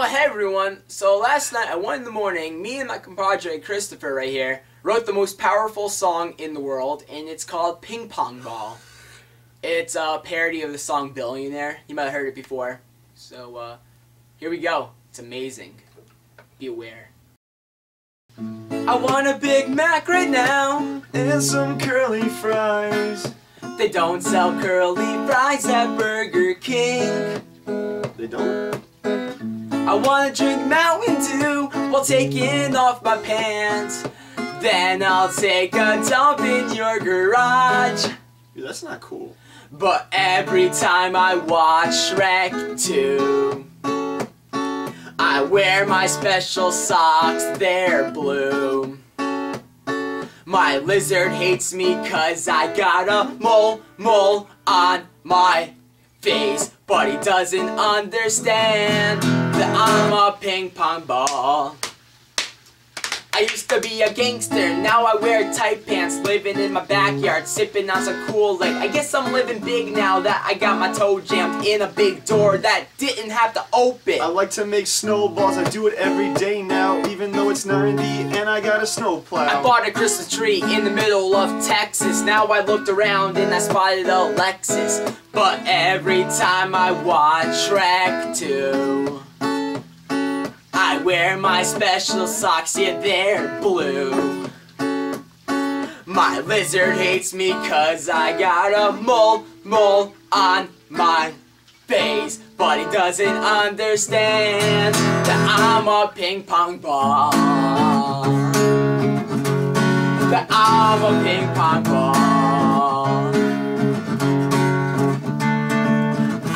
Oh, hey everyone. So last night at 1 in the morning, me and my compadre Christopher right here wrote the most powerful song in the world, and it's called Ping Pong Ball. It's a parody of the song Billionaire. You might have heard it before. So here we go. It's amazing. Be aware. I want a Big Mac right now and some curly fries. They don't sell curly fries at Burger King. They don't? I want to drink Mountain Dew while taking off my pants. Then I'll take a dump in your garage. Dude, that's not cool. But every time I watch Shrek 2, I wear my special socks, they're blue. My lizard hates me 'cause I got a mole on my face. But he doesn't understand that I'm a ping pong ball. I used to be a gangster, now I wear tight pants, living in my backyard, sipping on some Kool-Aid. I guess I'm living big now that I got my toe jammed in a big door that didn't have to open. I like to make snowballs, I do it every day now, even though it's 90 and I got a snowplow. I bought a Christmas tree in the middle of Texas, now I looked around and I spotted a Lexus. But every time I watch Shrek 2, I wear my special socks, yeah, they're blue. My lizard hates me 'cause I got a mole on my face. But he doesn't understand that I'm a ping pong ball. That I'm a ping pong ball.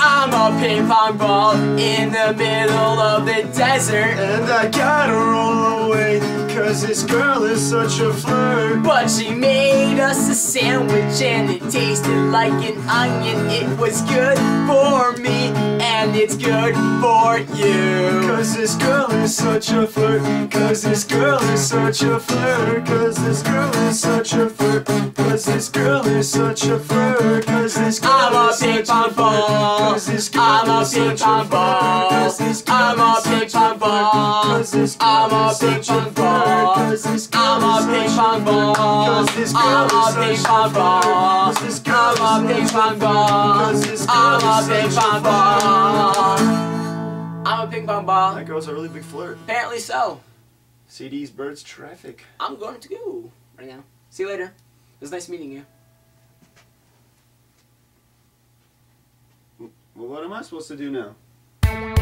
I'm a ping pong ball in the middle of the desert, and I gotta roll away 'cause this girl is such a flirt. But she made us a sandwich and it tasted like an onion. It was good for me and it's good for you. 'Cause this girl is such a flirt, 'cause this girl is such a flirt, 'cause this girl is such a flirt, 'cause this girl is such a flirt, 'cause this girl is such a flirt. I'm a ping pong ball. I'm a ping pong ball. I'm a ping pong ball. I'm a ping pong ball. I'm a ping pong ball. I'm a ping pong ball. I'm a ping pong ball. I'm a ping pong ball. I'm a ping pong ball. That girl's a really big flirt. Apparently so. CDs, birds, traffic. I'm going to go right now. See you later. It was nice meeting you. Well, what am I supposed to do now?